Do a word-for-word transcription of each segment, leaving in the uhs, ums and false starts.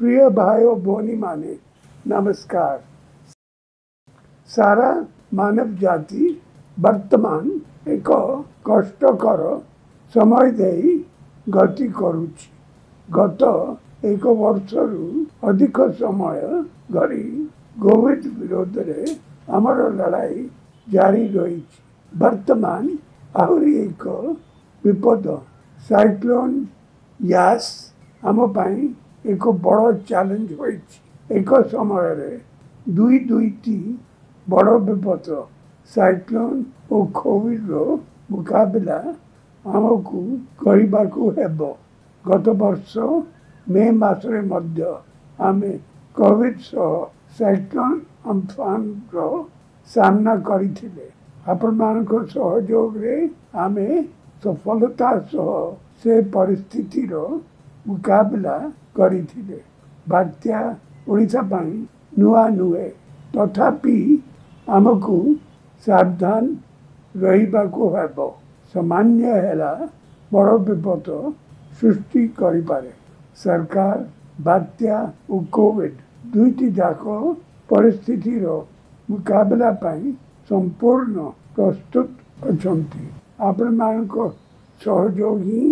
प्रिय भाइयों बोनी माने नमस्कार। सारा मानव जाति वर्तमान एक कष्टकर समय देई गति करुछि। गत एक वर्षरु अधिक समय धरी कोविड विरोध रे आमर लड़ाई जारी रही। वर्तमान आहरी एक विपद साइक्लोन याश आम पाई एक बड़ चैलेंज हो। एक समय रे दुई दुईटी बड़ विपद साइक्लोन और कोविड मुकाबला आमको करबाकू हेब। गत वर्ष मे मासरे मध्य आमे कोविड सह साइक्लोन अम्फान सामना करिथिले। आपण मानकर सहयोग रे आमे सफलता सह से परिस्थिति रो मुकाबला करिथिले। बात्या ओडिशा पाई नुआ नुए, तथापि आमको सावधान रहिबाकू हेब। सामान्य हेला बड़ विपद सृष्टि करिपारे। सरकार बात्या और कोविड दुईटी जाक परिस्थितिर मुकाबला पाई संपूर्ण प्रस्तुत अछंती। आपण मानको सहयोग ही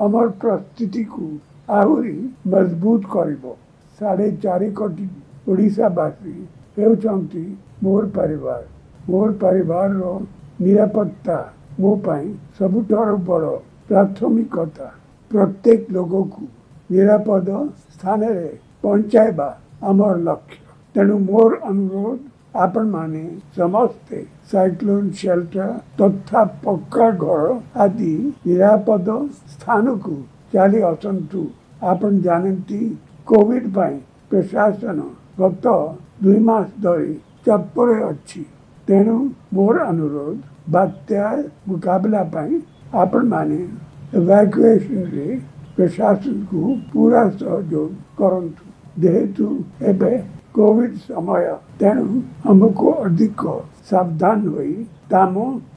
अमर प्रस्तुति को आहुरी मजबूत करिबो। साढ़े चार कोटी ओडिशावासी हेउछंती मोर परिवार। मोर परिवार रो निरापत्ता मो पाई सबुठार बड़ प्राथमिकता। प्रत्येक लोगों को निरापद स्थान रे पहुंचाइबा आमर लक्ष्य। तेणु मोर अनुरोध आपण माने समस्ते साइक्लोन शेल्टर तथा पक्का घर आदि निरापद स्थान को चली असंतु। आपण जानती कोविड पाई प्रशासन गत दुई मास धरी चपरे अच्छी। तेणु मोर अनुरोध बात्या मुकाबला पाई आपण माने इवैक्यूएशन रे प्रशासन को पूरा सहयोग करंतु। जेहेतु एबे कोविड समय, तेणु हमको अधिक सावधान होई काम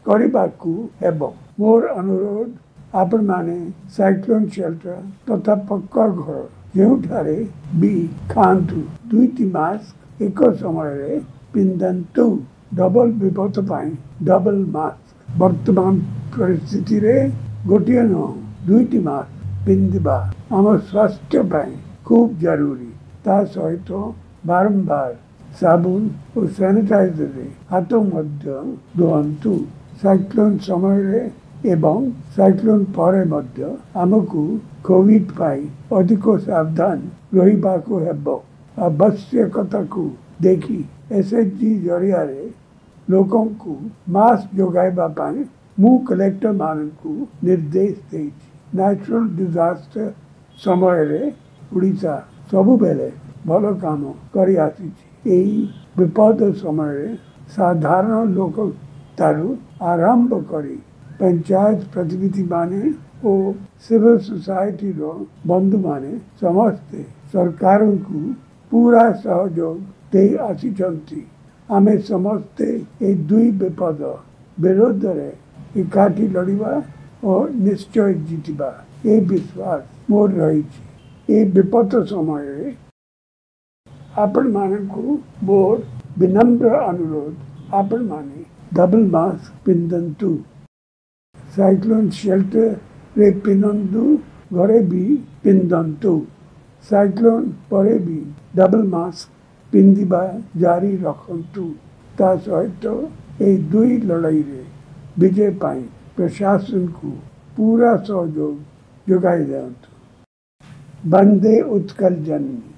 करबाकू हेब। मोर अनुरोध आपण माने साइक्लोन शेल्टर तथा पक्का घर जेउठारे बी खांतु, दुईटी मास्क एक समय रे पिंधंतु। डबल विपद पाई डबल मास्क। वर्तमान परिस्थिति रे गोटे न दुईटी मास्क पिंधिबा आम स्वास्थ्य पाई खूब जरूरी। ता सहित बारंबार साबुन और सैनिटाइजर रे हाथ मध्य धोवंतु। साइक्लोन समय रे एवं साइक्लोन परे मध्य आमको कोविड पाई अधिक सावधान रहिबाकू हेब। आवश्यकता को देखी एसएचजी जरिया रे लोकों को मास्क जोगाइबा पाई मु कलेक्टर माननकू निर्देश देछि। नेचुरल डिजास्टर समय रे ओडिशा सबु बेले भल काम करी आसी। एई विपद समय साधारण लोक तारू आरंभ करी पंचायत प्रतिनिधि माने और सिविल सोसाइटी रो बंधु माने समस्ते सरकार को पूरा सहयोग दे आसी चंती। आमे समस्ते ए दुई विपद विरोध रे एकाठी लड़ीबा और निश्चय जीतबा ए विश्वास मोर रही। ए विपद समय आपण माननकू मोर विनम्र अनुरोध आपण माने डबल मास्क पिंधंतु। साइक्लोन शेल्टर रे पिंधंतु, घरे भी पिंधंतु। साइक्लोन परे भी डबल मास्क पिंधिबा जारी रखंतु। ता सहित ए दुई लड़ाई रे विजय पाई प्रशासन को पूरा सहयोग जोगाई दियंतु। वंदे उत्कल जननी।